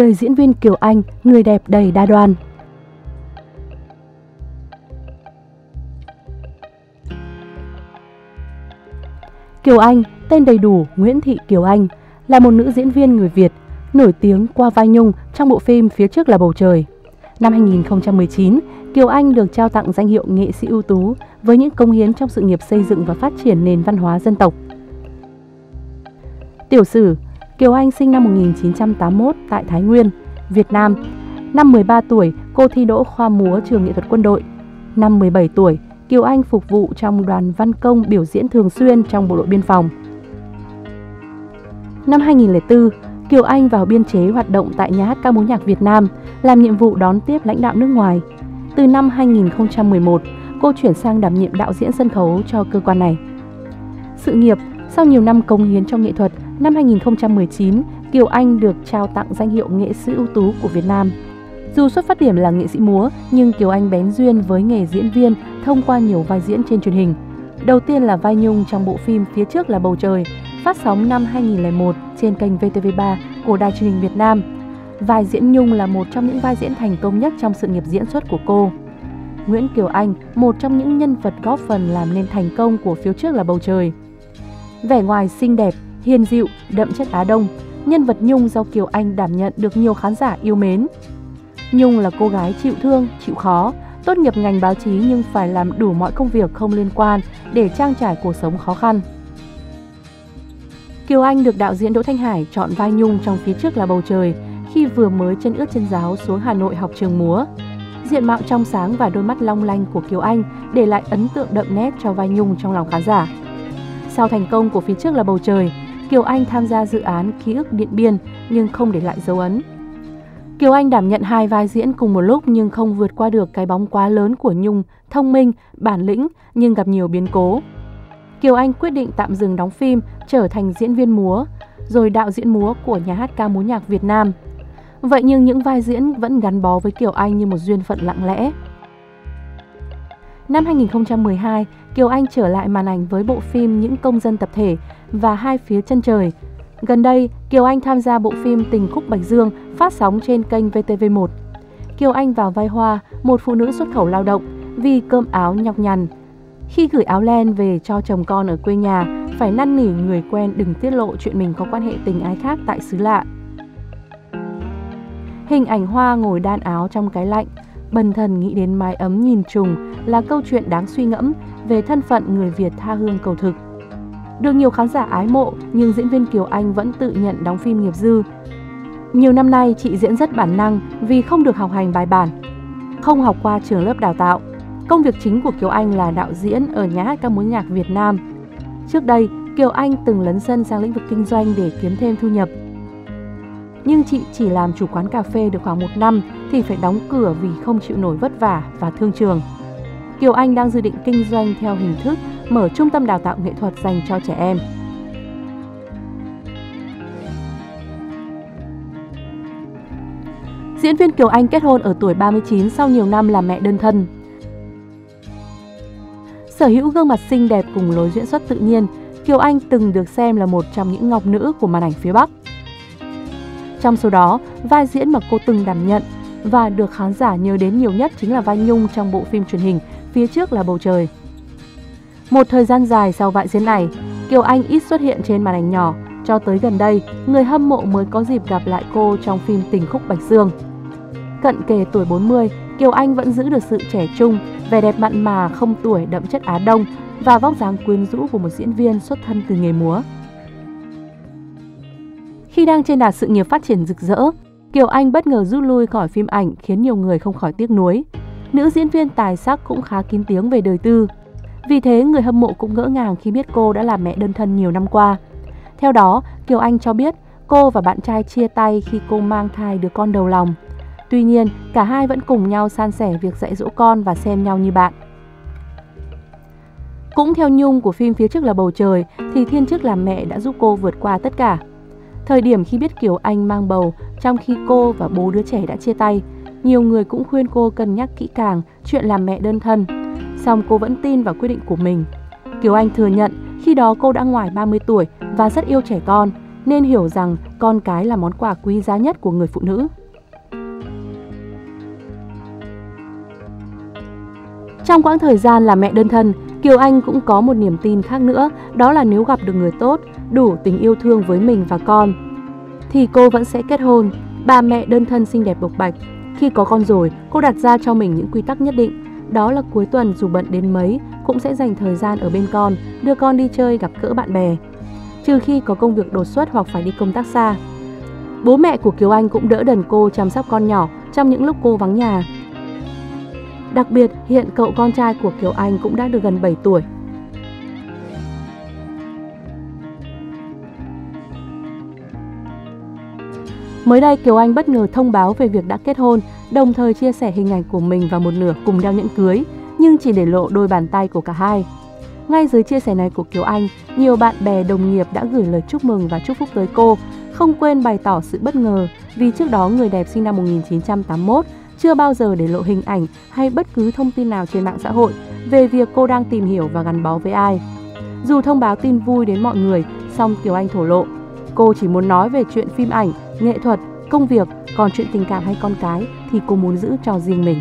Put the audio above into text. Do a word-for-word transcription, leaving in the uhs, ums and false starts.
đời diễn viên Kiều Anh, người đẹp đầy đa đoan. Kiều Anh, tên đầy đủ Nguyễn Thị Kiều Anh, là một nữ diễn viên người Việt, nổi tiếng qua vai Nhung trong bộ phim Phía trước là bầu trời. Năm hai nghìn không trăm mười chín, Kiều Anh được trao tặng danh hiệu nghệ sĩ ưu tú với những công hiến trong sự nghiệp xây dựng và phát triển nền văn hóa dân tộc. Tiểu sử, Kiều Anh sinh năm một nghìn chín trăm tám mươi mốt tại Thái Nguyên, Việt Nam. Năm mười ba tuổi, cô thi đỗ khoa múa Trường Nghệ thuật Quân đội. Năm mười bảy tuổi, Kiều Anh phục vụ trong đoàn văn công biểu diễn thường xuyên trong bộ đội biên phòng. Năm hai nghìn không trăm lẻ tư, Kiều Anh vào biên chế hoạt động tại Nhà hát Ca múa nhạc Việt Nam, làm nhiệm vụ đón tiếp lãnh đạo nước ngoài. Từ năm hai nghìn không trăm mười một, cô chuyển sang đảm nhiệm đạo diễn sân khấu cho cơ quan này. Sự nghiệp, sau nhiều năm cống hiến cho nghệ thuật, năm hai nghìn không trăm mười chín, Kiều Anh được trao tặng danh hiệu nghệ sĩ ưu tú của Việt Nam. Dù xuất phát điểm là nghệ sĩ múa, nhưng Kiều Anh bén duyên với nghề diễn viên thông qua nhiều vai diễn trên truyền hình. Đầu tiên là vai Nhung trong bộ phim Phía trước là bầu trời, phát sóng năm hai nghìn không trăm lẻ một trên kênh vê tê vê ba của Đài truyền hình Việt Nam. Vai diễn Nhung là một trong những vai diễn thành công nhất trong sự nghiệp diễn xuất của cô. Nguyễn Kiều Anh, một trong những nhân vật góp phần làm nên thành công của Phía trước là bầu trời. Vẻ ngoài xinh đẹp, hiền dịu, đậm chất Á Đông, nhân vật Nhung do Kiều Anh đảm nhận được nhiều khán giả yêu mến. Nhung là cô gái chịu thương, chịu khó, tốt nghiệp ngành báo chí nhưng phải làm đủ mọi công việc không liên quan để trang trải cuộc sống khó khăn. Kiều Anh được đạo diễn Đỗ Thanh Hải chọn vai Nhung trong Phía trước là bầu trời khi vừa mới chân ướt chân ráo xuống Hà Nội học trường múa. Diện mạo trong sáng và đôi mắt long lanh của Kiều Anh để lại ấn tượng đậm nét cho vai Nhung trong lòng khán giả. Sau thành công của Phía trước là bầu trời, Kiều Anh tham gia dự án Ký ức Điện Biên nhưng không để lại dấu ấn. Kiều Anh đảm nhận hai vai diễn cùng một lúc nhưng không vượt qua được cái bóng quá lớn của Nhung, thông minh, bản lĩnh nhưng gặp nhiều biến cố. Kiều Anh quyết định tạm dừng đóng phim, trở thành diễn viên múa, rồi đạo diễn múa của Nhà hát Ca múa nhạc Việt Nam. Vậy nhưng những vai diễn vẫn gắn bó với Kiều Anh như một duyên phận lặng lẽ. Năm hai nghìn không trăm mười hai, Kiều Anh trở lại màn ảnh với bộ phim Những công dân tập thể và Hai phía chân trời. Gần đây, Kiều Anh tham gia bộ phim Tình Khúc Bạch Dương phát sóng trên kênh vê tê vê một. Kiều Anh vào vai Hoa, một phụ nữ xuất khẩu lao động, vì cơm áo nhọc nhằn. Khi gửi áo len về cho chồng con ở quê nhà, phải năn nỉ người quen đừng tiết lộ chuyện mình có quan hệ tình ái khác tại xứ lạ. Hình ảnh Hoa ngồi đan áo trong cái lạnh, bần thần nghĩ đến mái ấm nhìn trùng là câu chuyện đáng suy ngẫm về thân phận người Việt tha hương cầu thực. Được nhiều khán giả ái mộ, nhưng diễn viên Kiều Anh vẫn tự nhận đóng phim nghiệp dư. Nhiều năm nay, chị diễn rất bản năng vì không được học hành bài bản, không học qua trường lớp đào tạo. Công việc chính của Kiều Anh là đạo diễn ở Nhà hát Ca múa nhạc Việt Nam. Trước đây, Kiều Anh từng lấn sân sang lĩnh vực kinh doanh để kiếm thêm thu nhập. Nhưng chị chỉ làm chủ quán cà phê được khoảng một năm thì phải đóng cửa vì không chịu nổi vất vả và thương trường. Kiều Anh đang dự định kinh doanh theo hình thức mở trung tâm đào tạo nghệ thuật dành cho trẻ em. Diễn viên Kiều Anh kết hôn ở tuổi ba mươi chín sau nhiều năm làm mẹ đơn thân. Sở hữu gương mặt xinh đẹp cùng lối diễn xuất tự nhiên, Kiều Anh từng được xem là một trong những ngọc nữ của màn ảnh phía Bắc. Trong số đó, vai diễn mà cô từng đảm nhận và được khán giả nhớ đến nhiều nhất chính là vai Nhung trong bộ phim truyền hình Phía trước là bầu trời. Một thời gian dài sau vai diễn này, Kiều Anh ít xuất hiện trên màn ảnh nhỏ, cho tới gần đây, người hâm mộ mới có dịp gặp lại cô trong phim Tình Khúc Bạch Dương. Cận kề tuổi bốn mươi, Kiều Anh vẫn giữ được sự trẻ trung, vẻ đẹp mặn mà không tuổi đậm chất Á Đông và vóc dáng quyến rũ của một diễn viên xuất thân từ nghề múa. Khi đang trên đà sự nghiệp phát triển rực rỡ, Kiều Anh bất ngờ rút lui khỏi phim ảnh khiến nhiều người không khỏi tiếc nuối. Nữ diễn viên tài sắc cũng khá kín tiếng về đời tư. Vì thế, người hâm mộ cũng ngỡ ngàng khi biết cô đã làm mẹ đơn thân nhiều năm qua. Theo đó, Kiều Anh cho biết cô và bạn trai chia tay khi cô mang thai đứa con đầu lòng. Tuy nhiên, cả hai vẫn cùng nhau san sẻ việc dạy dỗ con và xem nhau như bạn. Cũng theo Nhung của phim Phía trước là bầu trời thì thiên chức làm mẹ đã giúp cô vượt qua tất cả. Thời điểm khi biết Kiều Anh mang bầu, trong khi cô và bố đứa trẻ đã chia tay, nhiều người cũng khuyên cô cân nhắc kỹ càng chuyện làm mẹ đơn thân. Song cô vẫn tin vào quyết định của mình. Kiều Anh thừa nhận khi đó cô đã ngoài ba mươi tuổi và rất yêu trẻ con, nên hiểu rằng con cái là món quà quý giá nhất của người phụ nữ. Trong quãng thời gian là mẹ đơn thân, Kiều Anh cũng có một niềm tin khác nữa, đó là nếu gặp được người tốt, đủ tình yêu thương với mình và con, thì cô vẫn sẽ kết hôn. Bà mẹ đơn thân xinh đẹp bộc bạch, khi có con rồi, cô đặt ra cho mình những quy tắc nhất định. Đó là cuối tuần dù bận đến mấy, cũng sẽ dành thời gian ở bên con, đưa con đi chơi gặp gỡ bạn bè, trừ khi có công việc đột xuất hoặc phải đi công tác xa. Bố mẹ của Kiều Anh cũng đỡ đần cô chăm sóc con nhỏ trong những lúc cô vắng nhà. Đặc biệt, hiện cậu con trai của Kiều Anh cũng đã được gần bảy tuổi. Mới đây, Kiều Anh bất ngờ thông báo về việc đã kết hôn, đồng thời chia sẻ hình ảnh của mình và một nửa cùng đeo nhẫn cưới, nhưng chỉ để lộ đôi bàn tay của cả hai. Ngay dưới chia sẻ này của Kiều Anh, nhiều bạn bè đồng nghiệp đã gửi lời chúc mừng và chúc phúc tới cô, không quên bày tỏ sự bất ngờ vì trước đó người đẹp sinh năm một nghìn chín trăm tám mươi mốt chưa bao giờ để lộ hình ảnh hay bất cứ thông tin nào trên mạng xã hội về việc cô đang tìm hiểu và gắn bó với ai. Dù thông báo tin vui đến mọi người, song Kiều Anh thổ lộ, cô chỉ muốn nói về chuyện phim ảnh, nghệ thuật, công việc, còn chuyện tình cảm hay con cái thì cô muốn giữ cho riêng mình.